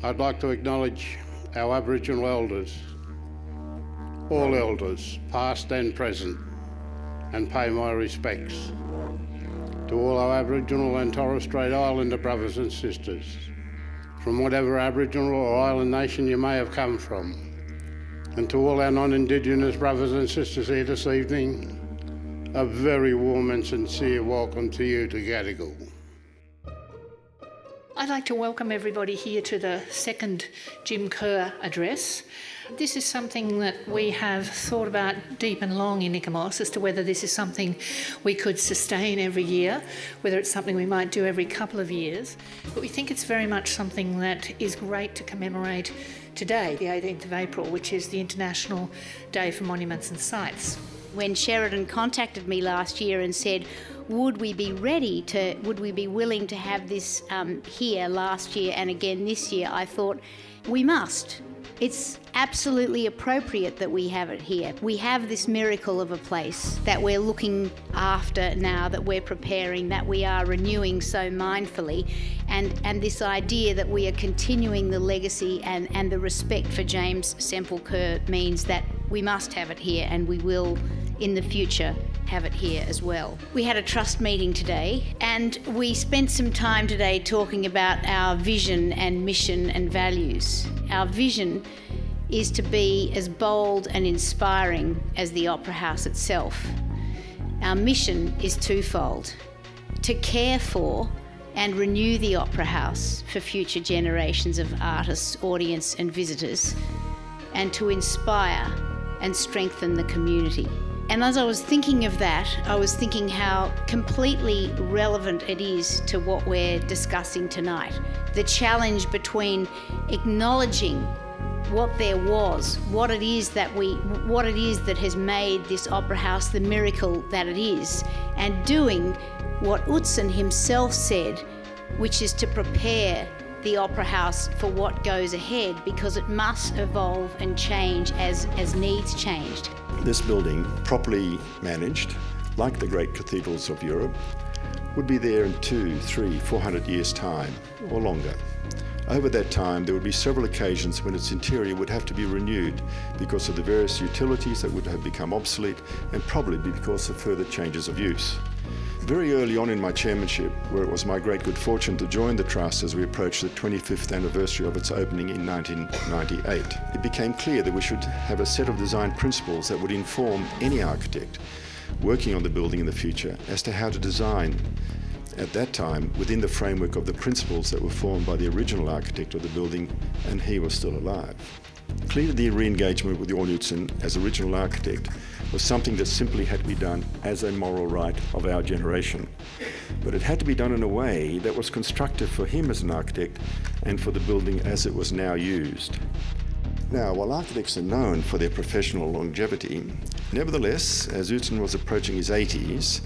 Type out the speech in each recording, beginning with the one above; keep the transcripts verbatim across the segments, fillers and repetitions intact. I'd like to acknowledge our Aboriginal elders, all elders, past and present, and pay my respects to all our Aboriginal and Torres Strait Islander brothers and sisters, from whatever Aboriginal or island nation you may have come from, and to all our non-Indigenous brothers and sisters here this evening, a very warm and sincere welcome to you to Gadigal. I'd like to welcome everybody here to the second Jim Kerr address. This is something that we have thought about deep and long in ICOMOS as to whether this is something we could sustain every year, whether it's something we might do every couple of years. But we think it's very much something that is great to commemorate today, the eighteenth of April, which is the International Day for Monuments and Sites. When Sheridan contacted me last year and said, would we be ready to, would we be willing to have this um, here last year and again this year, I thought, we must. It's absolutely appropriate that we have it here. We have this miracle of a place that we're looking after now, that we're preparing, that we are renewing so mindfully, and, and this idea that we are continuing the legacy and, and the respect for James Semple Kerr means that we must have it here, and we will in the future have it here as well. We had a trust meeting today, and we spent some time today talking about our vision and mission and values. Our vision is to be as bold and inspiring as the Opera House itself. Our mission is twofold: to care for and renew the Opera House for future generations of artists, audience and visitors, and to inspire and strengthen the community. And as I was thinking of that, I was thinking how completely relevant it is to what we're discussing tonight. The challenge between acknowledging what there was, what it is that we, what it is that has made this Opera House the miracle that it is, and doing what Utzon himself said, which is to prepare the Opera House for what goes ahead, because it must evolve and change as, as needs changed. This building, properly managed, like the great cathedrals of Europe, would be there in two, three, four hundred years' time, or longer. Over that time, there would be several occasions when its interior would have to be renewed because of the various utilities that would have become obsolete, and probably because of further changes of use. Very early on in my chairmanship, where it was my great good fortune to join the Trust as we approached the twenty-fifth anniversary of its opening in nineteen ninety-eight, it became clear that we should have a set of design principles that would inform any architect working on the building in the future as to how to design at that time within the framework of the principles that were formed by the original architect of the building, and he was still alive. Clearly, the re-engagement with Jørn Utzon as original architect was something that simply had to be done as a moral right of our generation. But it had to be done in a way that was constructive for him as an architect and for the building as it was now used. Now, while architects are known for their professional longevity, nevertheless, as Utzon was approaching his eighties,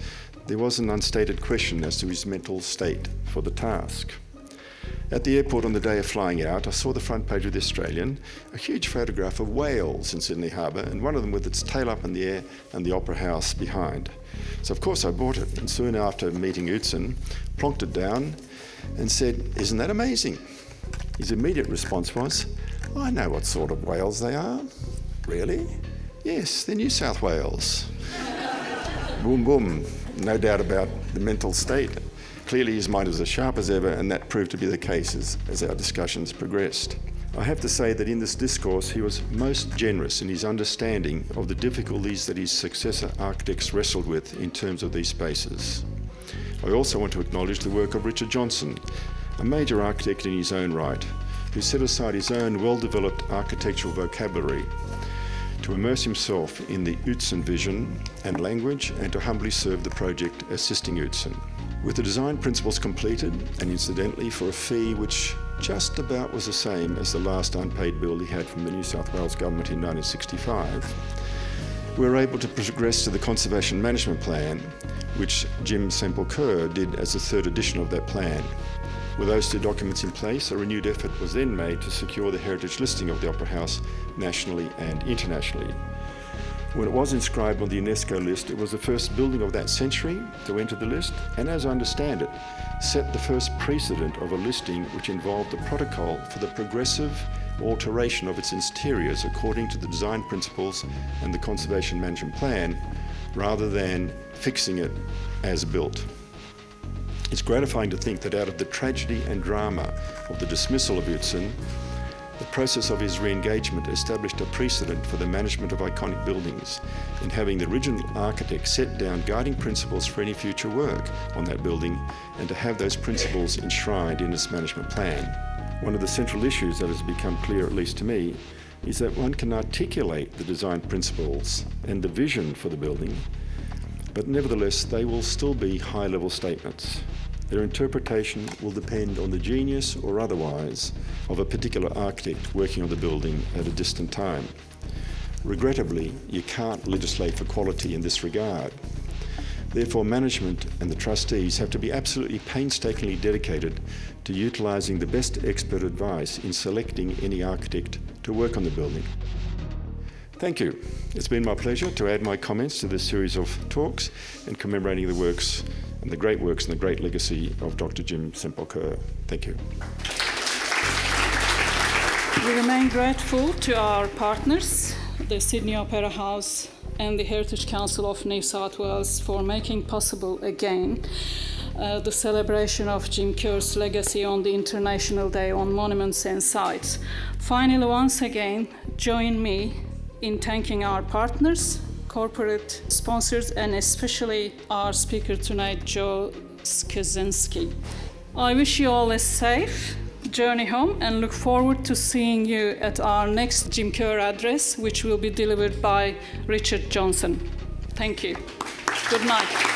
there was an unstated question as to his mental state for the task. At the airport on the day of flying out, I saw the front page of The Australian, a huge photograph of whales in Sydney Harbour, and one of them with its tail up in the air and the Opera House behind. So of course I bought it, and soon after meeting Utzon, plonked it down and said, "Isn't that amazing?" His immediate response was, "I know what sort of whales they are." "Really?" "Yes, they're New South Wales." Boom, boom, no doubt about the mental state. Clearly his mind was as sharp as ever, and that proved to be the case as, as our discussions progressed. I have to say that in this discourse he was most generous in his understanding of the difficulties that his successor architects wrestled with in terms of these spaces. I also want to acknowledge the work of Richard Johnson, a major architect in his own right, who set aside his own well-developed architectural vocabulary to immerse himself in the Utzon vision and language, and to humbly serve the project assisting Utzon. With the design principles completed, and incidentally for a fee which just about was the same as the last unpaid bill he had from the New South Wales government in nineteen sixty-five, we were able to progress to the conservation management plan, which Jim Semple Kerr did as the third edition of that plan. With those two documents in place, a renewed effort was then made to secure the heritage listing of the Opera House nationally and internationally. When it was inscribed on the UNESCO list, it was the first building of that century to enter the list, and as I understand it, set the first precedent of a listing which involved the protocol for the progressive alteration of its interiors according to the design principles and the conservation management plan, rather than fixing it as built. It's gratifying to think that out of the tragedy and drama of the dismissal of Utzon, the process of his re-engagement established a precedent for the management of iconic buildings, in having the original architect set down guiding principles for any future work on that building, and to have those principles enshrined in its management plan. One of the central issues that has become clear, at least to me, is that one can articulate the design principles and the vision for the building, but nevertheless they will still be high-level statements. Their interpretation will depend on the genius or otherwise of a particular architect working on the building at a distant time. Regrettably, you can't legislate for quality in this regard. Therefore, management and the trustees have to be absolutely painstakingly dedicated to utilising the best expert advice in selecting any architect to work on the building. Thank you. It's been my pleasure to add my comments to this series of talks and commemorating the works and the great works and the great legacy of Doctor Jim Semple Kerr. Thank you. We remain grateful to our partners, the Sydney Opera House and the Heritage Council of New South Wales, for making possible again uh, the celebration of Jim Kerr's legacy on the International Day on Monuments and Sites. Finally, once again, join me in thanking our partners, corporate sponsors, and especially our speaker tonight, Joe Skrzynski. I wish you all a safe journey home and look forward to seeing you at our next Jim Kerr address, which will be delivered by Richard Johnson. Thank you. Good night.